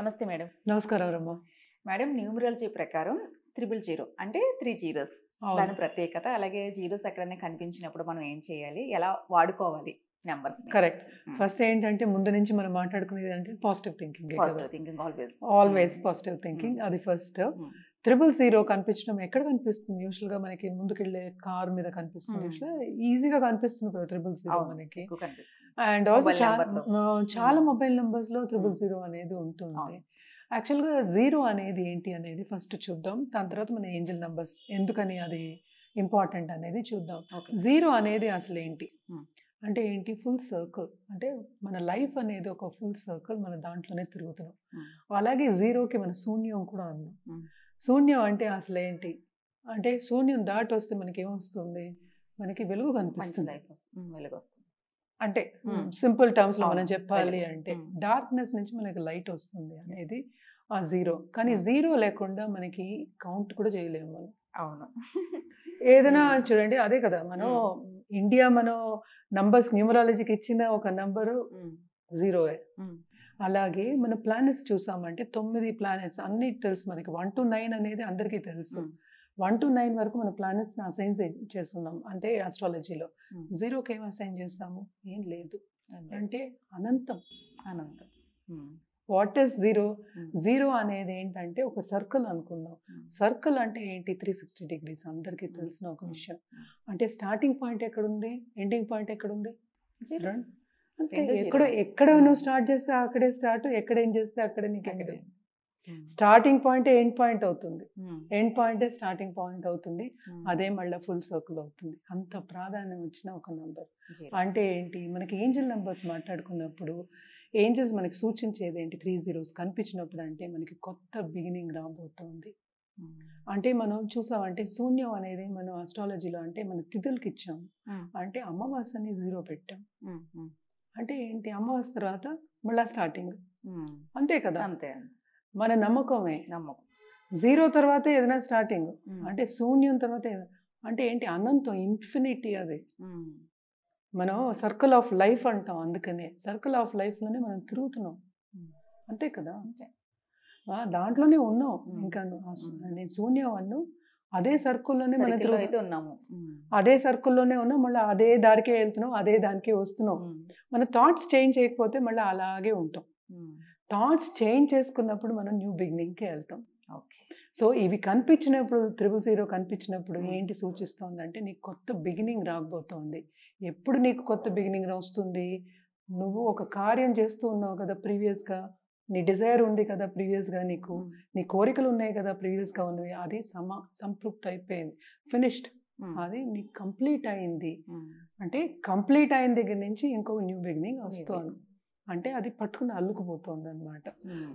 నమస్తే మేడం. నమస్కారం రమ్మ. మేడం, న్యూమరాలజీ ప్రకారం 000 అంటే 3 zeros, దాని ప్రత్యేకత, అలాగే జీరోస్ ఎక్కడైనా కనిపించినప్పుడు మనం ఏం చేయాలి, ఎలా వాడుకోవాలి నెంబర్స్? కరెక్ట్. ఫస్ట్ ఏంటంటే ముందు నుంచి మనం మాట్లాడుకునేది అంటే positive thinking, always positive thinking, అది ఫస్ట్. 000 కనిపించడం ఎక్కడ కనిపిస్తుంది? యూజువల్ గా మనకి ముందుకెళ్లే కార్ మీద కనిపిస్తుంది, ఈజీగా కనిపిస్తుంది కదా 000 మనకి. అండ్ ఆల్సో చాలా మొబైల్ నెంబర్స్ లో 000 అనేది ఉంటుంది. యాక్చువల్ గా 0 అనేది ఏంటి అనేది ఫస్ట్ చూద్దాం, దాని తర్వాత మన ఏంజల్ నెంబర్స్ ఎందుకని అది ఇంపార్టెంట్ అనేది చూద్దాం. 0 అనేది అసలు ఏంటి అంటే ఏంటి? Full circle. అంటే మన లైఫ్ అనేది ఒక ఫుల్ సర్కిల్, మన దాంట్లోనే తిరుగుతున్నాం. అలాగే 0కి మన శూన్యం కూడా అన్నాం. శూన్యం అంటే అసలు ఏంటి అంటే, శూన్యం దాటి వస్తే మనకి ఏమొస్తుంది? మనకి వెలుగు కనిపిస్తుంది, వెలుగు వస్తుంది. అంటే సింపుల్ టర్మ్స్ లో మనం చెప్పాలి అంటే డార్క్నెస్ నుంచి మనకి లైట్ వస్తుంది అనేది ఆ 0. కానీ 0 లేకుండా మనకి కౌంట్ కూడా చేయలేము మనం. అవును, ఏదైనా చూడండి, అదే కదా మనం ఇండియా మనం నంబర్స్ న్యూమరాలజీకి ఇచ్చిన ఒక నంబరు 0. అలాగే మన ప్లానెట్స్ చూసామంటే 9 ప్లానెట్స్ అన్ని తెలుసు మనకి. 1 to 9 అనేది అందరికీ తెలుసు. 1 to 9 వరకు మన ప్లానెట్స్ అసైన్ చేస్తున్నాం అంటే ఆస్ట్రాలజీలో. 0కి ఏం అసైన్ చేస్తాము? ఏం లేదు. అంటే అనంతం, అనంతం. వాట్ ఇస్ 0 అనేది ఏంటంటే ఒక సర్కిల్ అనుకుందాం. సర్కిల్ అంటే ఏంటి? 360 degrees, అందరికీ తెలిసిన ఒక విషయం. అంటే స్టార్టింగ్ పాయింట్ ఎక్కడుంది, ఎండింగ్ పాయింట్ ఎక్కడుంది? ఎక్కడ నువ్వు స్టార్ట్ చేస్తే అక్కడే స్టార్ట్, ఎక్కడ ఏం చేస్తే అక్కడే నీకు ఎక్కడే స్టార్టింగ్ పాయింట్ ఎండ్ పాయింట్ అవుతుంది, ఎండ్ పాయింటే స్టార్టింగ్ పాయింట్ అవుతుంది, అదే మళ్ళీ ఫుల్ సర్కిల్ అవుతుంది. అంత ప్రాధాన్యం ఇచ్చిన ఒక నంబర్. అంటే ఏంటి మనకి ఏంజల్ నెంబర్స్ మాట్లాడుకున్నప్పుడు ఏంజల్స్ మనకి సూచించేది ఏంటి? 3 zeros కనిపించినప్పుడు అంటే మనకి కొత్త బిగినింగ్ రాబోతుంది. అంటే మనం చూసామంటే శూన్యం అనేది మనం ఆస్ట్రాలజీలో అంటే మన తిథులకి ఇచ్చాం, అంటే అమావాస్యని 0 పెట్టాం. అంటే ఏంటి? అమావాస్య తర్వాత మళ్ళీ స్టార్టింగ్, అంతే కదా? అంతే, మన నమ్మకమే. నమ్మకం 0 తర్వాత ఏదైనా స్టార్టింగ్, అంటే శూన్యం తర్వాత అంటే ఏంటి? అనంతం, ఇన్ఫినిటీ. అది మనం సర్కిల్ ఆఫ్ లైఫ్ అంటాం. అందుకనే సర్కిల్ ఆఫ్ లైఫ్లోనే మనం తిరుగుతున్నాం, అంతే కదా? దాంట్లోనే ఉన్నాం. ఇంకా నేను శూన్యం అన్ను, అదే సర్కిల్లోనే మనం తిరుగుతూ ఉన్నాము, అదే సర్కిల్లోనే ఉన్నాం, మళ్ళీ అదే దారికే వెళ్తున్నాం, అదే దానికే వస్తున్నాం. మన థాట్స్ చేంజ్ చేయకపోతే మళ్ళీ అలాగే ఉంటాం. థాట్స్ చేంజ్ చేసుకున్నప్పుడు మనం న్యూ బిగినింగ్కి వెళ్తాం. ఓకే, సో ఇవి కనిపించినప్పుడు 000 కనిపించినప్పుడు ఏంటి సూచిస్తోందంటే నీకు కొత్త బిగినింగ్ రాబోతోంది. ఎప్పుడు నీకు కొత్త బిగినింగ్ వస్తుంది? నువ్వు ఒక కార్యం చేస్తూ ఉన్నావు కదా ప్రీవియస్గా, నీ డిజైర్ ఉంది కదా ప్రీవియస్గా, నీకు నీ కోరికలు ఉన్నాయి కదా ప్రీవియస్గా ఉన్నవి, అది సంపృప్తి అయిపోయింది, ఫినిష్డ్, అది నీకు కంప్లీట్ అయింది. అంటే కంప్లీట్ అయిన దగ్గర నుంచి ఇంకో న్యూ బిగినింగ్ వస్తుంది. అంటే అది పట్టుకుని అల్లుకుపోతుంది అనమాట.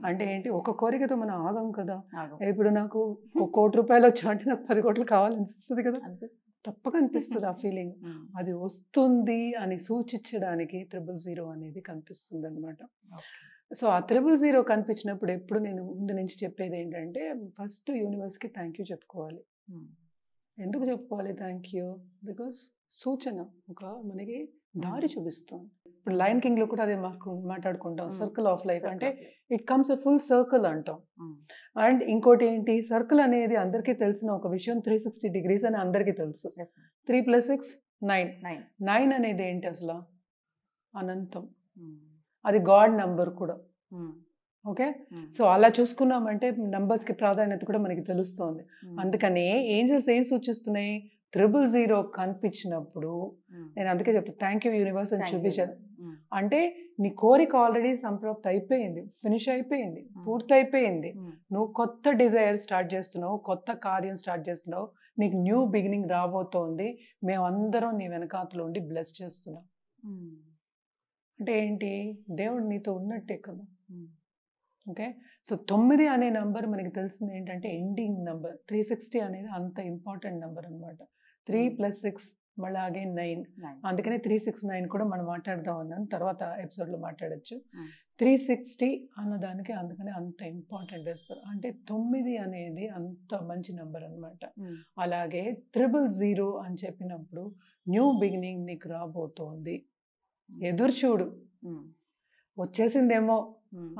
అంటే ఏంటి? ఒక కోరికతో మనం ఆగం కదా. ఇప్పుడు నాకు 1 కోటి రూపాయలు వచ్చా అంటే నాకు 10 కోట్లు కావాలనిపిస్తుంది కదా, తప్పక అనిపిస్తుంది. ఆ ఫీలింగ్ అది వస్తుంది అని సూచించడానికి 000 అనేది కనిపిస్తుంది అనమాట. సో ఆ 000 కనిపించినప్పుడు ఎప్పుడు నేను ముందు నుంచి చెప్పేది ఏంటంటే ఫస్ట్ యూనివర్స్కి థ్యాంక్ యూ చెప్పుకోవాలి. ఎందుకు చెప్పుకోవాలి థ్యాంక్ యూ? బికాస్ సూచన ఒక మనకి దారి చూపిస్తుంది. ఇప్పుడు లయన్ కింగ్ లో కూడా అదే మాట్లాడుకుంటాం, సర్కిల్ ఆఫ్ లైఫ్ అంటే it comes a full circle అంటాం. అండ్ ఇంకోటి ఏంటి? సర్కిల్ అనేది అందరికీ తెలిసిన ఒక విషయం, 360 degrees అని అందరికీ తెలుసు. 3 + 6 9 అనేది ఏంటి? అసలు అనంతం. అది గాడ్ నంబర్ కూడా. ఓకే, సో అలా చూసుకున్నామంటే నంబర్స్ కి ప్రాధాన్యత కూడా మనకి తెలుస్తుంది. అందుకనే ఏంజల్స్ ఏం సూచిస్తున్నాయి? 000 కనిపించినప్పుడు నేను అందుకే చెప్తాను థ్యాంక్ యూ యూనివర్స్ అని చూపించాను. అంటే నీ కోరిక ఆల్రెడీ సంప్రాప్తి అయిపోయింది, ఫినిష్ అయిపోయింది, పూర్తి అయిపోయింది. నువ్వు కొత్త డిజైర్ స్టార్ట్ చేస్తున్నావు, కొత్త కార్యం స్టార్ట్ చేస్తున్నావు, నీకు న్యూ బిగినింగ్ రాబోతోంది. మేమందరం నీ వెనకాతలో ఉండి బ్లెస్ చేస్తున్నాం. అంటే ఏంటి? దేవుడు నీతో ఉన్నట్టే కదా. ఓకే, సో 9 అనే నంబర్ మనకి తెలిసింది ఏంటంటే ఎండింగ్ నంబర్. 360 అనేది అంత ఇంపార్టెంట్ నెంబర్ అనమాట. 3 + 6 మళ్ళీ అలాగే 9. అందుకనే 369 కూడా మనం మాట్లాడదాం అన్నాను, తర్వాత ఎపిసోడ్లో మాట్లాడచ్చు. 360 అన్నదానికి అందుకనే అంత ఇంపార్టెంట్ ఇస్తారు. అంటే 9 అనేది అంత మంచి నెంబర్ అనమాట. అలాగే 000 అని చెప్పినప్పుడు న్యూ బిగినింగ్ నీకు రాబోతోంది. ఎదురు చూడు, వచ్చేసిందేమో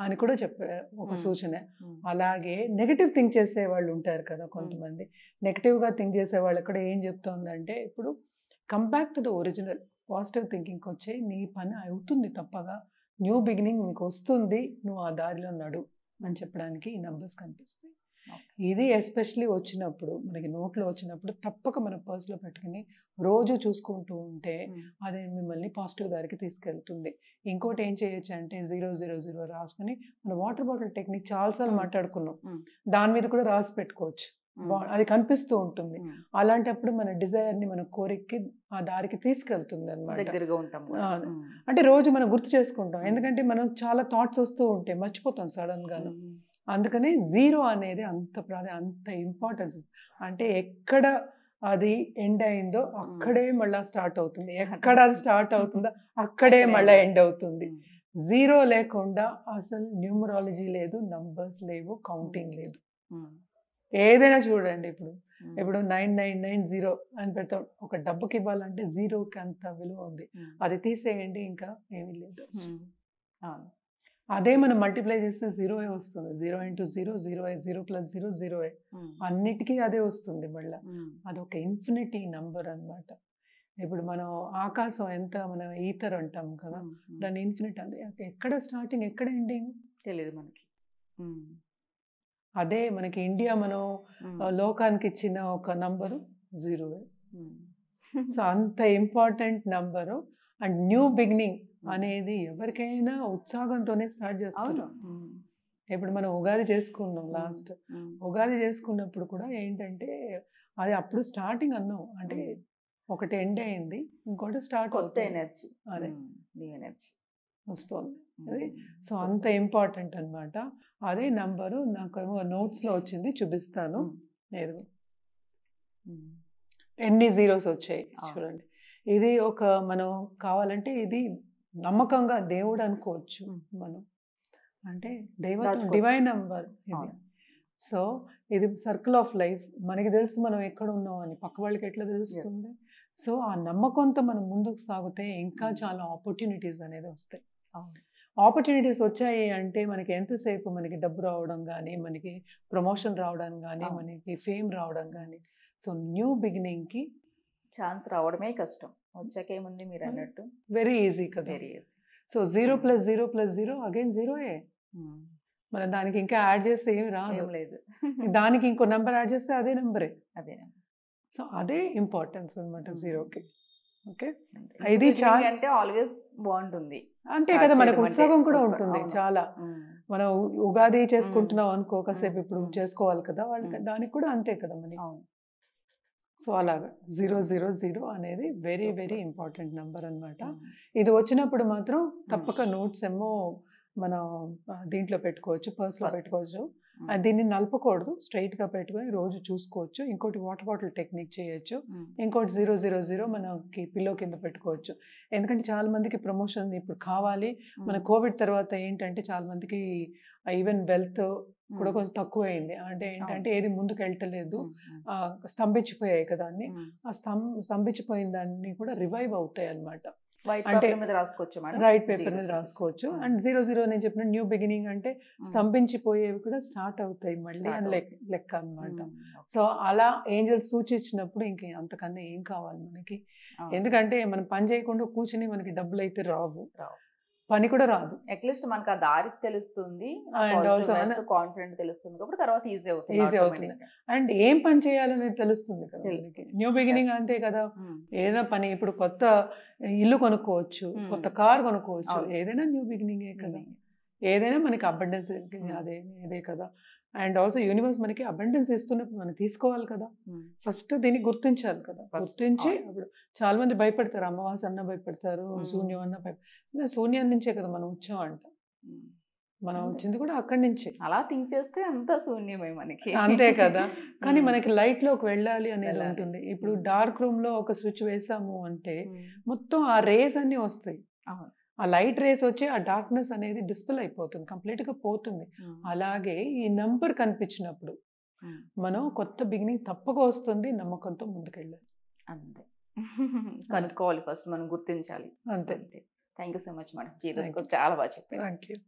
అని కూడా చెప్పే ఒక సూచన. అలాగే నెగటివ్ థింక్ చేసే వాళ్ళు ఉంటారు కదా కొంతమంది, నెగటివ్గా థింక్ చేసే వాళ్ళు కూడా ఏం చెప్తుందంటే, ఇప్పుడు come back to the original positive థింకింగ్కి వచ్చే, నీ పని అవుతుంది తప్పగా, న్యూ బిగినింగ్ నీకు వస్తుంది, నువ్వు ఆ దారిలో నడు అని చెప్పడానికి ఈ నంబర్స్ కనిపిస్తాయి. ఇది ఎస్పెషలీ వచ్చినప్పుడు మనకి నోట్లో వచ్చినప్పుడు తప్పక మన పర్స్లో పెట్టుకుని రోజు చూసుకుంటూ ఉంటే అది మిమ్మల్ని పాజిటివ్ దారికి తీసుకెళ్తుంది. ఇంకోటి ఏం చేయొచ్చు అంటే 000 రాసుకుని, మన వాటర్ బాటిల్ టెక్నిక్ చాలాసార్లు మాట్లాడుకున్నాం, దాని మీద కూడా రాసి పెట్టుకోవచ్చు, అది కనిపిస్తూ ఉంటుంది. అలాంటప్పుడు మన డిజైర్ ని మన కోరికకి ఆ దారికి తీసుకెళ్తుంది అనమాట. దగ్గరగా ఉంటాం అంటే రోజు మనం గుర్తు చేసుకుంటాం, ఎందుకంటే మనం చాలా థాట్స్ వస్తూ ఉంటాయి, మర్చిపోతాం సడన్ గాను. అందుకనే 0 అనేది అంత ఇంపార్టెన్స్, అంటే ఎక్కడ అది ఎండ్ అయిందో అక్కడే మళ్ళీ స్టార్ట్ అవుతుంది, ఎక్కడ అది స్టార్ట్ అవుతుందో అక్కడే మళ్ళీ ఎండ్ అవుతుంది. 0 లేకుండా అసలు న్యూమరాలజీ లేదు, నంబర్స్ లేవు, కౌంటింగ్ లేదు. ఏదైనా చూడండి, ఇప్పుడు 9990 అని పెడతాం, ఒక డబ్బుకి ఇవ్వాలంటే 0కి అంత విలువ ఉంది, అది తీసేయండి ఇంకా ఏమీ లేదు. అదే మనం మల్టిప్లై చేస్తే 0 వస్తుంది, 0 × 0 = 0 0 + 0 0, అన్నిటికీ అదే వస్తుంది మళ్ళీ. అదొక ఇన్ఫినిటీ నంబర్ అనమాట. ఇప్పుడు మనం ఆకాశం ఎంత, మనం ఈథర్ అంటాం కదా, దాన్ని ఇన్ఫినిట్ అంటే ఎక్కడ స్టార్టింగ్ ఎక్కడ ఎండింగ్ తెలియదు మనకి. అదే మనకి ఇండియా మనం లోకానికి ఇచ్చిన ఒక నంబరు 0. సో అంత important number. And new beginning అనేది ఎవరికైనా ఉత్సాహంతోనే స్టార్ట్ చేస్తారు. ఇప్పుడు మనం ఉగాది చేసుకున్నాం, లాస్ట్ ఉగాది చేసుకున్నప్పుడు కూడా ఏంటంటే, అది అప్పుడు స్టార్టింగ్ అన్నాం, అంటే ఒకటి ఎండ్ అయింది ఇంకోటి స్టార్ట్ అవుతుంది, ఎనర్జీ అదే న్యూ ఎనర్జీ వస్తుంది అది. సో అంత ఇంపార్టెంట్ అనమాట. అదే నంబరు నాకు నోట్స్లో వచ్చింది చూపిస్తాను, లేదు ఎన్ని 0s వచ్చాయి చూడండి. ఇది ఒక మనం కావాలంటే ఇది నమ్మకంగా దేవుడు అనుకోవచ్చు మనం, అంటే దైవం, డివైన్ నంబర్ ఇది. సో ఇది సర్కిల్ ఆఫ్ లైఫ్, మనకి తెలుసు మనం ఎక్కడ ఉన్నాం అని, పక్క వాళ్ళకి ఎట్లా తెలుస్తుంది. సో ఆ నమ్మకంతో మనం ముందుకు సాగితే ఇంకా చాలా ఆపర్చునిటీస్ అనేది వస్తాయి. ఆపర్చునిటీస్ వచ్చాయి అంటే మనకి ఎంతసేపు మనకి డబ్బు రావడం కానీ, మనకి ప్రమోషన్ రావడం కానీ, మనకి ఫేమ్ రావడం కానీ. సో న్యూ బిగినింగ్కి ఛాన్స్ రావడమే కష్టం, వచ్చాకేముంది మీరు అన్నట్టు వెరీ ఈజీ కదా, వెరీ ఈజీ. So 0 + 0 + 0 again 0. మనం దానికి ఇంకా యాడ్ చేస్తే ఏమి రాలేదు, దానికి ఇంకో నెంబర్ యాడ్ చేస్తే అదే నెంబరే, అదే నెంబర్. సో అదే ఇంపార్టెన్స్ అనమాట 0కి. ఓకే, ఇది చాలా అంటే ఆల్వేస్ బాగుంటుంది అంటే కదా, మనకు ఉత్సాహం కూడా ఉంటుంది చాలా. మనం ఉగాది చేసుకుంటున్నాం అనుకో, కాసేపు ఇప్పుడు చేసుకోవాలి కదా వాళ్ళకి, దానికి కూడా అంతే కదా మనకి. సో అలాగా 0 0 0 అనేది వెరీ వెరీ ఇంపార్టెంట్ నెంబర్ అనమాట. ఇది వచ్చినప్పుడు మాత్రం తప్పక నోట్స్ ఏమో మనం దీంట్లో పెట్టుకోవచ్చు, పర్స్లో పెట్టుకోవచ్చు. దీన్ని నలపకూడదు, స్ట్రైట్గా పెట్టుకొని రోజు చూసుకోవచ్చు. ఇంకోటి వాటర్ బాటిల్ టెక్నిక్ చేయొచ్చు. ఇంకోటి 0 0 0 మనకి పిల్లో కింద పెట్టుకోవచ్చు. ఎందుకంటే చాలా మందికి ప్రమోషన్ ఇప్పుడు కావాలి, మన కోవిడ్ తర్వాత ఏంటంటే చాలా మందికి ఈవెన్ వెల్త్ కూడా కొంచెం తక్కువైంది, అంటే ఏంటంటే ఏది ముందుకు వెళ్ళలేదు, స్తంభించిపోయాయి కదా అన్ని. ఆ స్తంభించిపోయిన దాన్ని కూడా రివైవ్ అవుతాయి అనమాట. రైట్ పేపర్ మీద రాసుకోవచ్చు. అండ్ 0 0 నేను చెప్పిన న్యూ బిగినింగ్ అంటే స్తంభించిపోయేవి కూడా స్టార్ట్ అవుతాయి మళ్ళీ అని లెక్క అనమాట. సో అలా ఏంజల్స్ సూచించినప్పుడు ఇంక అంతకన్నా ఏం కావాలి మనకి. ఎందుకంటే మనం పని చేయకుండా కూర్చుని మనకి డబ్బులు అయితే రావు, పని కూడా రాదు. అట్లీస్ట్ మనకు ఆ దారి తెలుస్తుంది, కాన్ఫిడెంట్ తెలుస్తుంది కాబట్టి తర్వాత ఈజీ అవుతుంది. అండ్ ఏం పని చేయాలనేది తెలుస్తుంది కదా, న్యూ బిగినింగ్ అంతే కదా. ఏదైనా పని, ఇప్పుడు కొత్త ఇల్లు కొనుక్కోవచ్చు, కొత్త కార్ కొనుక్కోవచ్చు, ఏదైనా న్యూ బిగినింగే కదా. ఏదైనా మనకి అబండెన్స్ అదే కదా. అండ్ ఆల్సో యూనివర్స్ మనకి అబండెన్స్ ఇస్తున్నప్పుడు మనం తీసుకోవాలి కదా. ఫస్ట్ దీన్ని గుర్తించాలి కదా. గుర్తించి అప్పుడు చాలా మంది భయపడతారు, అమావాస్య అన్న భయపడతారు, శూన్యం అన్న భయపడతారు. శూన్యం నుంచే కదా మనం వచ్చాం అంట, మనం వచ్చింది కూడా అక్కడి నుంచి. అలా థింక్ చేస్తే అంతా శూన్యమే మనకి, అంతే కదా. కానీ మనకి లైట్ లోకి వెళ్ళాలి అనేది ఉంటుంది. ఇప్పుడు డార్క్ రూమ్ లో ఒక స్విచ్ వేసాము అంటే మొత్తం ఆ రేస్ అన్ని వస్తాయి, ఆ లైట్ రేస్ వచ్చి ఆ డార్క్నెస్ అనేది డిస్పెల్ అయిపోతుంది, కంప్లీట్గా పోతుంది. అలాగే ఈ నెంబర్ కనిపించినప్పుడు మనం కొత్త బిగినింగ్ తప్పక వస్తుంది, నమ్మకంతో ముందుకెళ్ళాలి అంతే. కనుక్కోవాలి ఫస్ట్, మనం గుర్తించాలి అంతే. Thank you so much madam, చాలా బాగా చెప్పారు. Thank you.